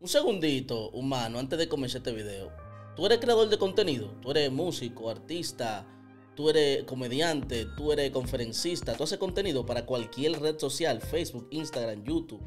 Un segundito, humano, antes de comenzar este video. Tú eres creador de contenido, tú eres músico, artista, tú eres comediante, tú eres conferencista, tú haces contenido para cualquier red social, Facebook, Instagram, YouTube,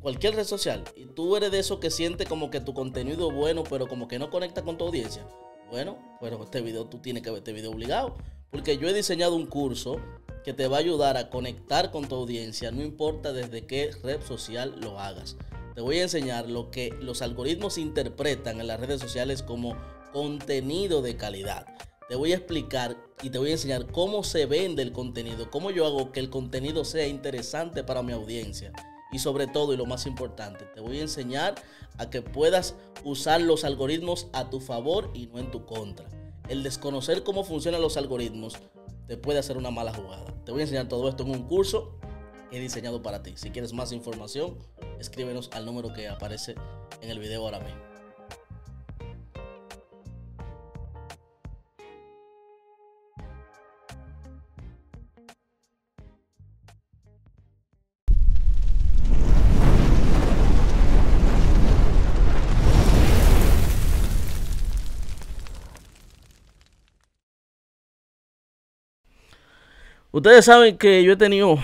cualquier red social. Y tú eres de esos que siente como que tu contenido es bueno, pero como que no conecta con tu audiencia. Bueno, pero este video tú tienes que ver este video obligado, porque yo he diseñado un curso que te va a ayudar a conectar con tu audiencia, no importa desde qué red social lo hagas. Te voy a enseñar lo que los algoritmos interpretan en las redes sociales como contenido de calidad. Te voy a explicar y te voy a enseñar cómo se vende el contenido, cómo yo hago que el contenido sea interesante para mi audiencia. Y sobre todo, y lo más importante, te voy a enseñar a que puedas usar los algoritmos a tu favor y no en tu contra. El desconocer cómo funcionan los algoritmos te puede hacer una mala jugada. Te voy a enseñar todo esto en un curso que he diseñado para ti. Si quieres más información, escríbenos al número que aparece en el video ahora mismo. Ustedes saben que yo he tenido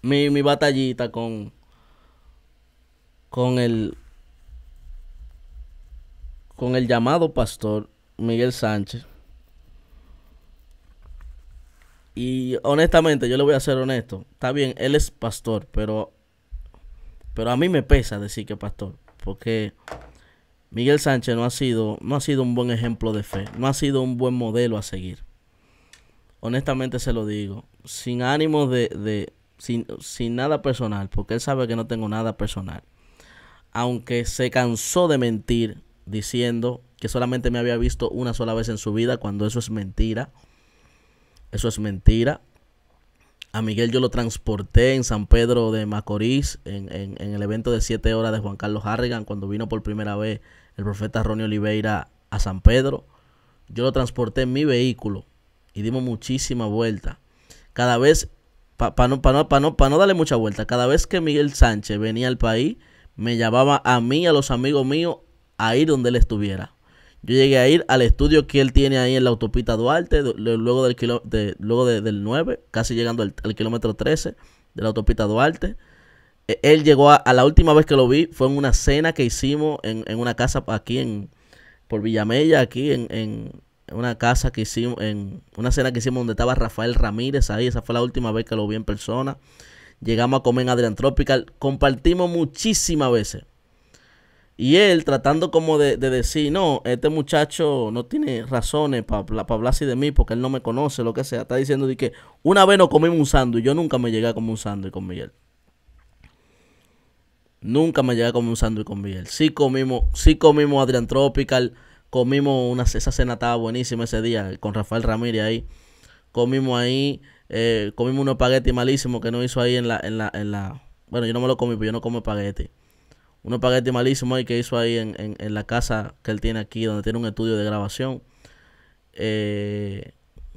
mi batallita con el llamado pastor Miguel Sánchez. Y honestamente, yo le voy a ser honesto. Está bien, él es pastor, pero a mí me pesa decir que es pastor, porque Miguel Sánchez no ha sido un buen ejemplo de fe, no ha sido un buen modelo a seguir. Honestamente se lo digo, sin ánimo sin nada personal, porque él sabe que no tengo nada personal. Aunque se cansó de mentir diciendo que solamente me había visto una sola vez en su vida, cuando eso es mentira. Eso es mentira. A Miguel yo lo transporté en San Pedro de Macorís, en el evento de 7 horas de Juan Carlos Harrigan, cuando vino por primera vez el profeta Ronny Oliveira a San Pedro. Yo lo transporté en mi vehículo. Y dimos muchísima vuelta. Cada vez, para no darle mucha vuelta, cada vez que Miguel Sánchez venía al país, me llamaba a mí, a los amigos míos, a ir donde él estuviera. Yo llegué a ir al estudio que él tiene ahí en la Autopista Duarte, luego del 9, casi llegando al kilómetro 13 de la Autopista Duarte. Él llegó a la última vez que lo vi, fue en una cena que hicimos en una casa aquí por Villamella, aquí una casa que hicimos, en una cena que hicimos donde estaba Rafael Ramírez ahí. Esa fue la última vez que lo vi en persona. Llegamos a comer en Adrián Tropical. Compartimos muchísimas veces. Y él tratando como de decir, no, este muchacho no tiene razones para hablar así de mí porque él no me conoce, lo que sea. Está diciendo de que una vez nos comimos un sándwich. Yo nunca me llegué a comer un sándwich con Miguel. Nunca me llegué a comer un sándwich con Miguel. Sí comimos Adrián Tropical. Comimos esa cena estaba buenísima ese día con Rafael Ramírez ahí. Comimos ahí, comimos unos espaguetis malísimos que no hizo ahí en la. Bueno, yo no me lo comí, pero yo no como espagueti. Unos espaguetis malísimos ahí que hizo ahí en la casa que él tiene aquí, donde tiene un estudio de grabación.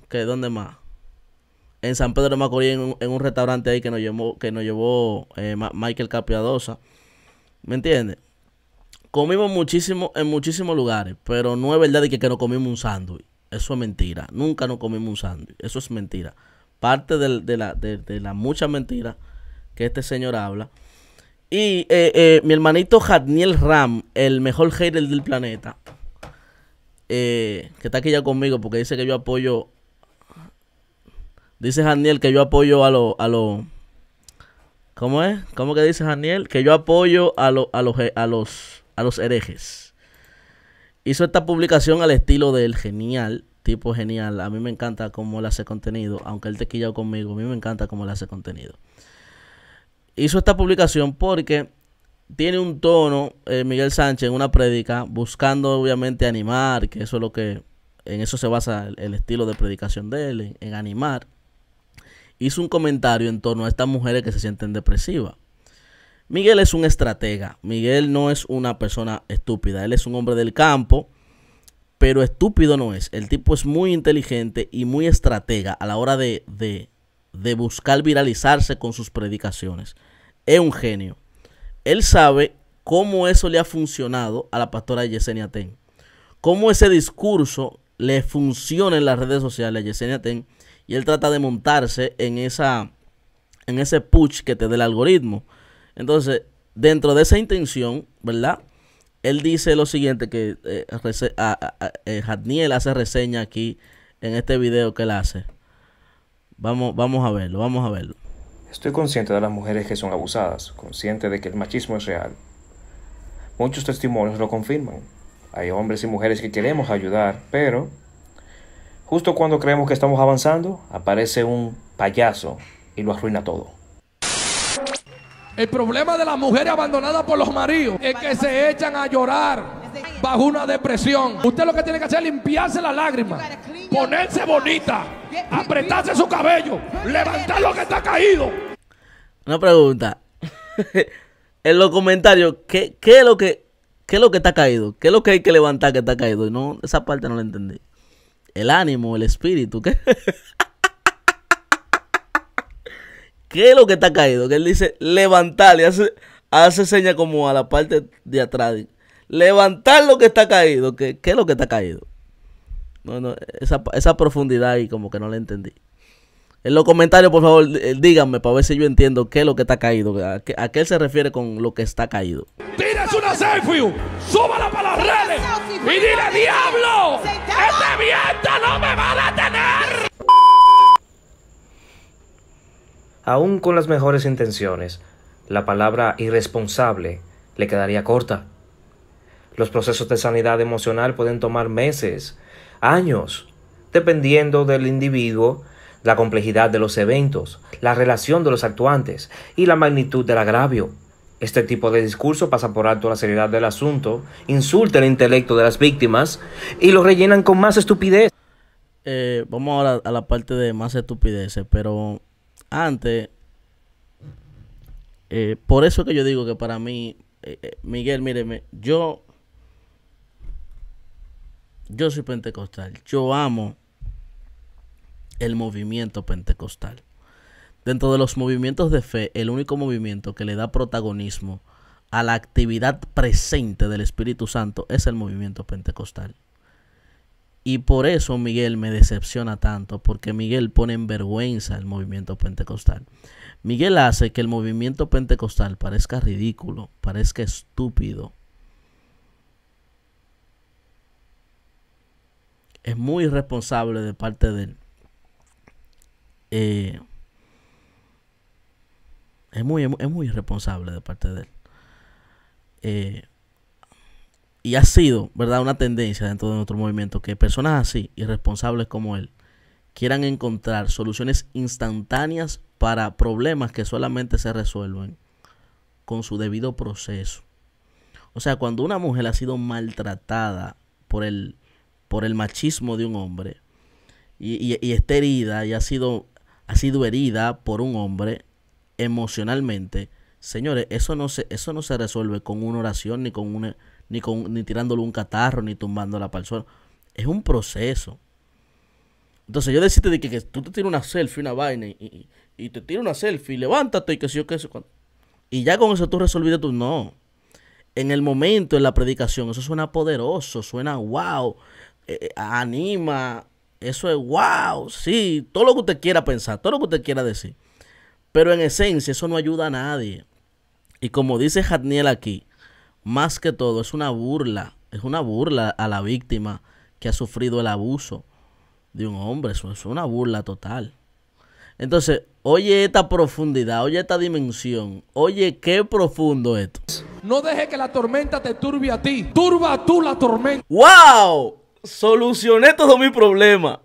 ¿Dónde más? En San Pedro de Macorís, en un restaurante ahí que nos llevó Michael Capiadosa. ¿Me entiendes? Comimos muchísimo en muchísimos lugares, pero no es verdad de que nos comimos un sándwich. Eso es mentira. Nunca nos comimos un sándwich. Eso es mentira. Parte de la mucha mentira que este señor habla. Y mi hermanito Jatniel Ram, el mejor hater del planeta, que está aquí ya conmigo porque dice que yo apoyo... Dice Jatniel que yo apoyo a los... ¿Cómo es? ¿Cómo que dice Jatniel? Que yo apoyo a los herejes. Hizo esta publicación al estilo del genial, tipo genial. A mí me encanta cómo él hace contenido, aunque él te quilla conmigo, a mí me encanta cómo él hace contenido. Hizo esta publicación porque tiene un tono, Miguel Sánchez, en una prédica, buscando obviamente animar, que eso es lo que, en eso se basa el estilo de predicación de él, en animar. Hizo un comentario en torno a estas mujeres que se sienten depresivas. Miguel es un estratega. Miguel no es una persona estúpida. Él es un hombre del campo, pero estúpido no es. El tipo es muy inteligente y muy estratega a la hora de buscar viralizarse con sus predicaciones. Es un genio. él sabe cómo eso le ha funcionado a la pastora Yesenia Ten, cómo ese discurso le funciona en las redes sociales a Yesenia Ten, y él trata de montarse en ese push que te da el algoritmo. Entonces, dentro de esa intención, ¿verdad?, él dice lo siguiente, que Jatniel hace reseña aquí en este video que él hace. Vamos a verlo, vamos a verlo. Estoy consciente de las mujeres que son abusadas, consciente de que el machismo es real. Muchos testimonios lo confirman. Hay hombres y mujeres que queremos ayudar, pero justo cuando creemos que estamos avanzando, aparece un payaso y lo arruina todo. El problema de las mujeres abandonadas por los maridos es que se echan a llorar bajo una depresión. Usted lo que tiene que hacer es limpiarse las lágrimas, ponerse bonita, apretarse su cabello, levantar lo que está caído. Una pregunta. En los comentarios, ¿qué es lo que está caído? ¿Qué es lo que hay que levantar que está caído? No, esa parte no la entendí. El ánimo, el espíritu, ¿qué? ¿Qué es lo que está caído? Que él dice levantar y hace seña como a la parte de atrás. Levantar lo que está caído. ¿Qué es lo que está caído? No, esa profundidad ahí como que no la entendí. En los comentarios, por favor, díganme para ver si yo entiendo qué es lo que está caído. ¿A qué se refiere con lo que está caído? ¡Tírese una selfie! ¡Súbala para las redes! ¡Y dile, diablo! ¡Este viento no me va a detener! Aún con las mejores intenciones, la palabra irresponsable le quedaría corta. Los procesos de sanidad emocional pueden tomar meses, años, dependiendo del individuo, la complejidad de los eventos, la relación de los actuantes y la magnitud del agravio. Este tipo de discurso pasa por alto la seriedad del asunto, insulta el intelecto de las víctimas y lo rellenan con más estupidez. Vamos ahora a la parte de más estupideces, pero antes, por eso que yo digo que para mí, Miguel, míreme, yo soy pentecostal, yo amo el movimiento pentecostal. Dentro de los movimientos de fe, el único movimiento que le da protagonismo a la actividad presente del Espíritu Santo es el movimiento pentecostal. Y por eso Miguel me decepciona tanto, porque Miguel pone en vergüenza el movimiento pentecostal. Miguel hace que el movimiento pentecostal parezca ridículo, parezca estúpido. Es muy irresponsable de parte de él. Es muy irresponsable de parte de él. Y ha sido, ¿verdad?, una tendencia dentro de nuestro movimiento que personas así, irresponsables como él, quieran encontrar soluciones instantáneas para problemas que solamente se resuelven con su debido proceso. O sea, cuando una mujer ha sido maltratada por el machismo de un hombre y está herida y ha sido herida por un hombre emocionalmente, señores, eso no se resuelve con una oración ni con una... Ni tirándole un catarro, ni tumbando la persona. Es un proceso. Entonces yo decirte de que tú te tiras una selfie, una vaina, y te tiras una selfie, y levántate, y que si yo qué sé. Y ya con eso tú resolviste tú. No. En el momento, en la predicación, eso suena poderoso, suena wow, anima, eso es wow, sí, todo lo que usted quiera pensar, todo lo que usted quiera decir. Pero en esencia eso no ayuda a nadie. Y como dice Jatniel aquí, más que todo, es una burla a la víctima que ha sufrido el abuso de un hombre, eso es una burla total. Entonces, oye esta profundidad, oye esta dimensión, oye qué profundo esto. No deje que la tormenta te turbe a ti, turba tú la tormenta. ¡Wow! Solucioné todo mi problema.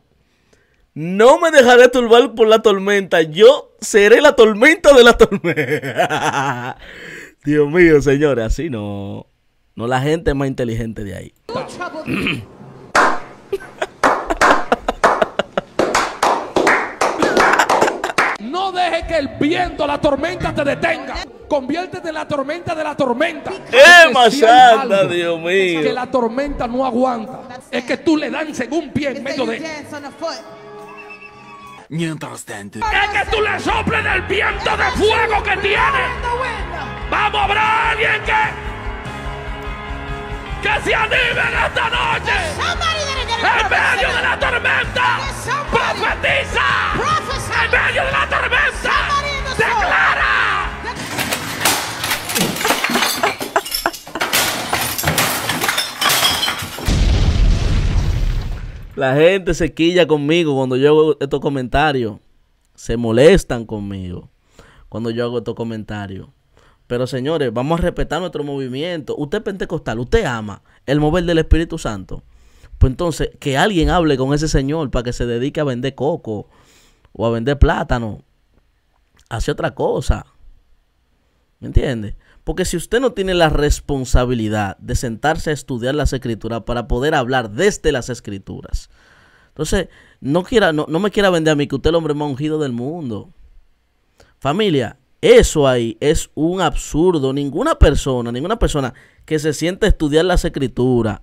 No me dejaré turbar por la tormenta, yo seré la tormenta de la tormenta. Dios mío, señores, así no. No, la gente es más inteligente de ahí. No deje que el viento, la tormenta te detenga. Conviértete en la tormenta de la tormenta. ¡Eh, más alta, Dios mío! Que la tormenta no aguanta. Es que tú le dan según pie en medio de... Mientras tanto... ¡Que tú le soples del viento de fuego que tienes! ¡Vamos, habrá alguien que se anime en esta noche! ¡En medio de la tormenta! ¡Profetiza! ¡En medio de la tormenta! ¡Declara! La gente se quilla conmigo cuando yo hago estos comentarios. Se molestan conmigo cuando yo hago estos comentarios. Pero señores, vamos a respetar nuestro movimiento. Usted es pentecostal, usted ama el mover del Espíritu Santo. Pues entonces, que alguien hable con ese señor para que se dedique a vender coco o a vender plátano. Hace otra cosa. ¿Me entiende? Porque si usted no tiene la responsabilidad de sentarse a estudiar las escrituras para poder hablar desde las escrituras. Entonces, no me quiera vender a mí que usted es el hombre más ungido del mundo. Familia, eso ahí es un absurdo. Ninguna persona que se sienta a estudiar las escrituras,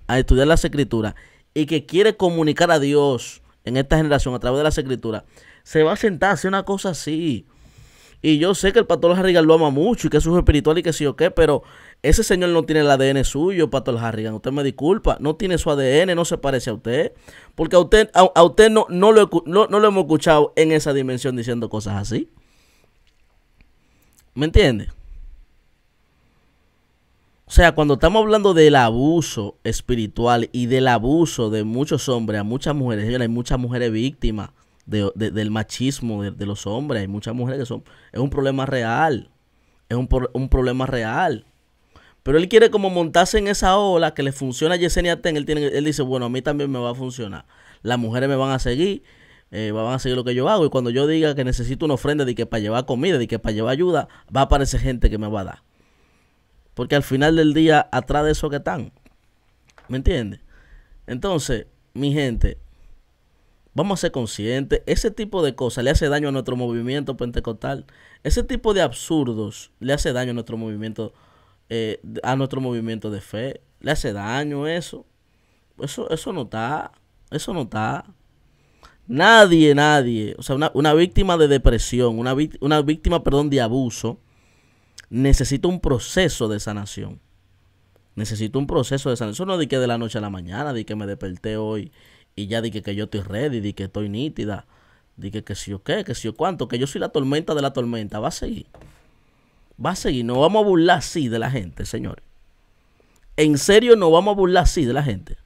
y que quiere comunicar a Dios en esta generación a través de las escrituras, se va a sentar a hacer una cosa así. Y yo sé que el pastor Harrigan lo ama mucho y que es un espiritual y que sí o qué, pero ese señor no tiene el ADN suyo, pastor Harrigan. Usted me disculpa, no tiene su ADN, no se parece a usted. Porque a usted no lo hemos escuchado en esa dimensión diciendo cosas así. ¿Me entiende? O sea, cuando estamos hablando del abuso espiritual y del abuso de muchos hombres a muchas mujeres, señora, hay muchas mujeres víctimas. Del machismo de los hombres. Hay muchas mujeres que son... Es un problema real. Es un problema real. Pero él quiere como montarse en esa ola que le funciona a Yesenia Ten. Él dice, bueno, a mí también me va a funcionar. Las mujeres me van a seguir. Van a seguir lo que yo hago. Y cuando yo diga que necesito una ofrenda de que para llevar comida, de que para llevar ayuda, va a aparecer gente que me va a dar. Porque al final del día, atrás de eso que están. ¿Me entiendes? Entonces, mi gente... Vamos a ser conscientes. Ese tipo de cosas le hace daño a nuestro movimiento pentecostal. Ese tipo de absurdos le hace daño a nuestro movimiento de fe. Le hace daño eso. Eso no está. Eso no está. Nadie. O sea, una víctima de depresión, una víctima de abuso, necesita un proceso de sanación. Eso no es de que de la noche a la mañana, de que me desperté hoy. Y ya dije que yo estoy ready, dije que estoy nítida, dije que si yo qué, que si yo cuánto, que yo soy la tormenta de la tormenta. Va a seguir. Va a seguir. Nos vamos a burlar así de la gente, señores. En serio, nos vamos a burlar así de la gente.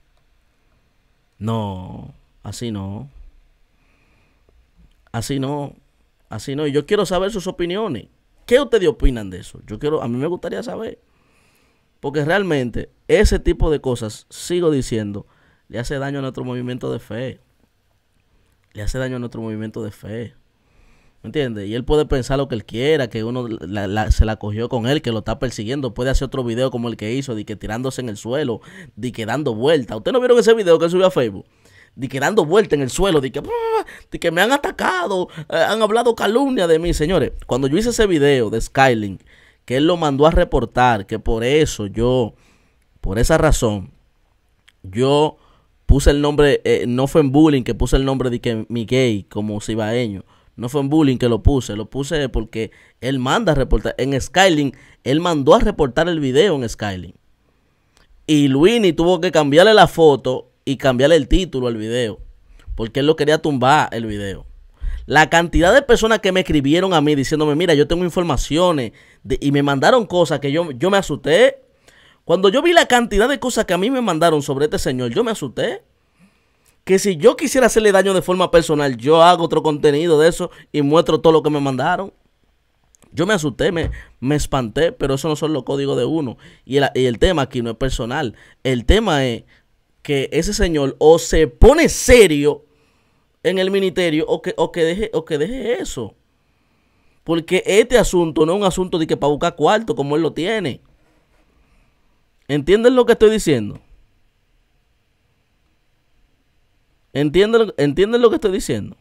No, así no. Así no. Así no. Y yo quiero saber sus opiniones. ¿Qué ustedes opinan de eso? A mí me gustaría saber. Porque realmente ese tipo de cosas, sigo diciendo, le hace daño a nuestro movimiento de fe. Le hace daño a nuestro movimiento de fe. ¿Me entiendes? Y él puede pensar lo que él quiera, que uno se la cogió con él, que lo está persiguiendo. Puede hacer otro video como el que hizo, de que tirándose en el suelo, de que dando vuelta. ¿Ustedes no vieron ese video que él subió a Facebook? De que dando vuelta en el suelo, de que me han atacado, han hablado calumnia de mí. Señores, cuando yo hice ese video de Skylink, que él lo mandó a reportar, que por eso yo, por esa razón, yo... Puse el nombre, no fue en bullying que puse el nombre de que mi gay como cibaeño. No fue en bullying que lo puse porque él manda a reportar. En Skylink, él mandó a reportar el video en Skylink. Y Luinny tuvo que cambiarle la foto y cambiarle el título al video. Porque él lo quería tumbar el video. La cantidad de personas que me escribieron a mí diciéndome, mira, yo tengo informaciones. Y me mandaron cosas que yo me asusté. Cuando yo vi la cantidad de cosas que a mí me mandaron sobre este señor, yo me asusté. Que si yo quisiera hacerle daño de forma personal, yo hago otro contenido de eso y muestro todo lo que me mandaron. Yo me asusté, me espanté, pero eso no son los códigos de uno. Y el tema aquí no es personal. El tema es que ese señor o se pone serio en el ministerio o que deje eso. Porque este asunto no es un asunto de que para buscar cuarto como él lo tiene. ¿Entienden lo que estoy diciendo? ¿Entienden lo que estoy diciendo?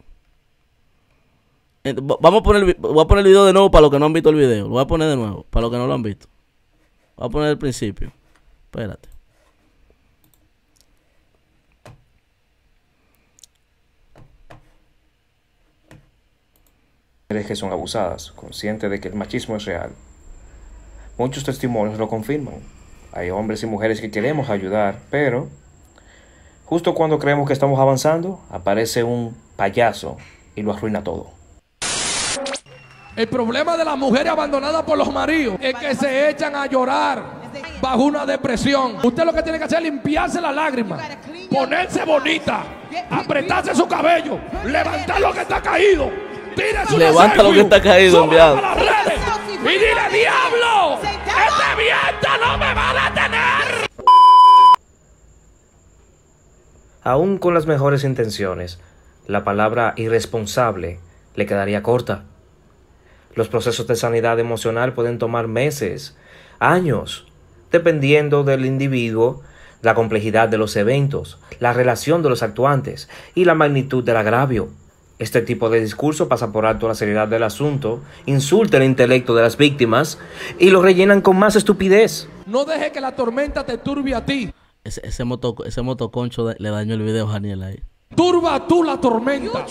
Voy a poner el video de nuevo para los que no han visto el video. Lo voy a poner de nuevo para los que no lo han visto. Voy a poner el principio. Espérate. mujeres que son abusadas, consciente de que el machismo es real. Muchos testimonios lo confirman. Hay hombres y mujeres que queremos ayudar, pero justo cuando creemos que estamos avanzando, aparece un payaso y lo arruina todo. El problema de las mujeres abandonadas por los maridos es que se echan a llorar bajo una depresión. Usted lo que tiene que hacer es limpiarse las lágrimas, ponerse bonita, apretarse su cabello, levantar lo que está caído, tírese una selfie, lo que está caído, súbalo a las redes y dile: diablo, este viento no me va a detener. Aún con las mejores intenciones, la palabra irresponsable le quedaría corta. Los procesos de sanidad emocional pueden tomar meses, años, dependiendo del individuo, la complejidad de los eventos, la relación de los actuantes y la magnitud del agravio. Este tipo de discurso pasa por alto la seriedad del asunto, insulta el intelecto de las víctimas y lo rellenan con más estupidez. No deje que la tormenta te turbe a ti. Ese motoconcho le dañó el video a Jatniel ahí. Turba tú la tormenta.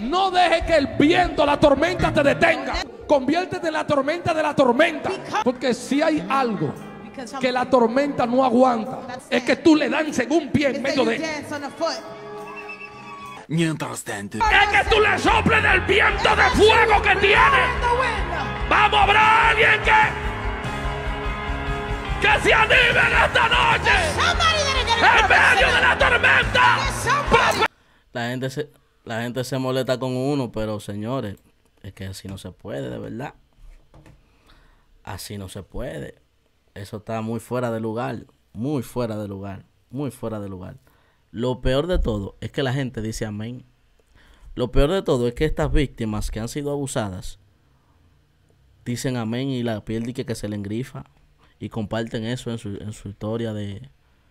No deje que el viento, la tormenta te detenga. Conviértete en la tormenta de la tormenta. Porque si hay algo que la tormenta no aguanta, es que tú le dan según pie en medio de él. Es que tú le soples del viento de fuego que tiene. Vamos, habrá alguien que se anime en esta noche. En medio de la tormenta. La gente se molesta con uno, pero señores, es que así no se puede, de verdad. Así no se puede. Eso está muy fuera de lugar, muy fuera de lugar, muy fuera de lugar. Lo peor de todo es que la gente dice amén. Lo peor de todo es que estas víctimas que han sido abusadas dicen amén y la piel dice que se le engrifa y comparten eso en su historia y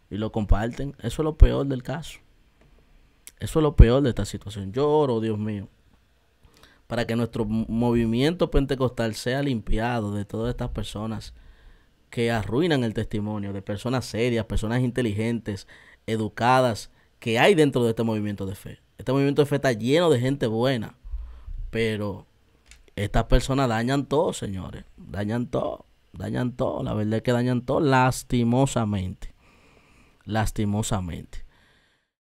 lo comparten. Eso es lo peor del caso. Eso es lo peor de esta situación. Yo oro, Dios mío, para que nuestro movimiento pentecostal sea limpiado de todas estas personas que arruinan el testimonio, de personas serias, personas inteligentes, educadas, que hay dentro de este movimiento de fe. Este movimiento de fe está lleno de gente buena, pero estas personas dañan todo, señores. Dañan todo. La verdad es que dañan todo lastimosamente.